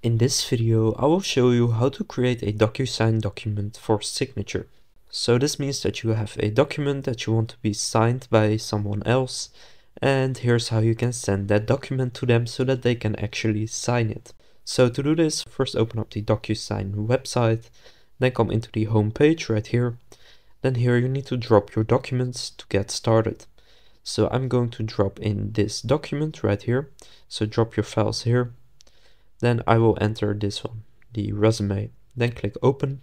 In this video, I will show you how to create a DocuSign document for signature. So this means that you have a document that you want to be signed by someone else, and here's how you can send that document to them so that they can actually sign it. So to do this, first open up the DocuSign website, then come into the home page right here. Then here you need to drop your documents to get started. So I'm going to drop in this document right here. So drop your files here. Then I will enter this one, the resume, then click open.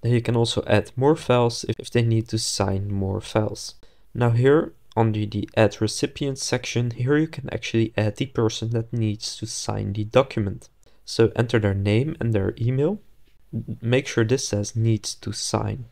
Then you can also add more files if they need to sign more files. Now here on the add recipient section, here you can actually add the person that needs to sign the document. So enter their name and their email. Make sure this says needs to sign.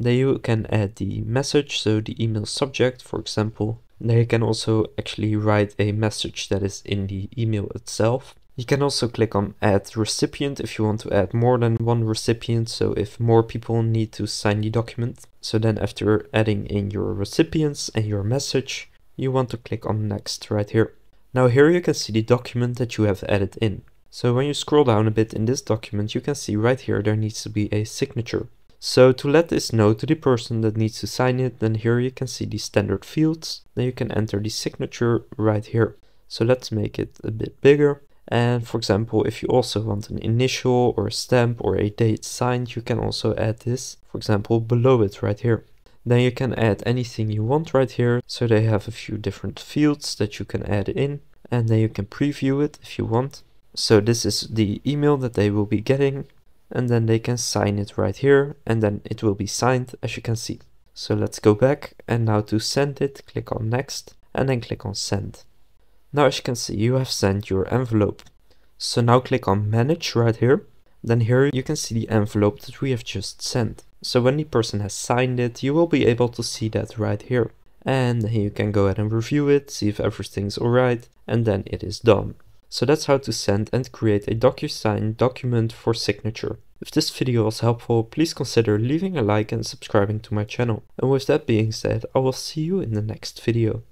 Then you can add the message, so the email subject, for example. Then you can also actually write a message that is in the email itself. You can also click on add recipient if you want to add more than one recipient, so if more people need to sign the document. So then after adding in your recipients and your message, you want to click on next right here. Now here you can see the document that you have added in. So when you scroll down a bit in this document, you can see right here there needs to be a signature. So to let this know to the person that needs to sign it, then here you can see the standard fields. Then you can enter the signature right here. So let's make it a bit bigger. And for example, if you also want an initial or a stamp or a date signed, you can also add this, for example, below it right here. Then you can add anything you want right here. So they have a few different fields that you can add in, and then you can preview it if you want. So this is the email that they will be getting, and then they can sign it right here, and then it will be signed as you can see. So let's go back, and now to send it, click on next and then click on send. Now as you can see, you have sent your envelope. So now click on manage right here. Then here you can see the envelope that we have just sent. So when the person has signed it, you will be able to see that right here. And then you can go ahead and review it, see if everything's alright, and then it is done. So that's how to send and create a DocuSign document for signature. If this video was helpful, please consider leaving a like and subscribing to my channel. And with that being said, I will see you in the next video.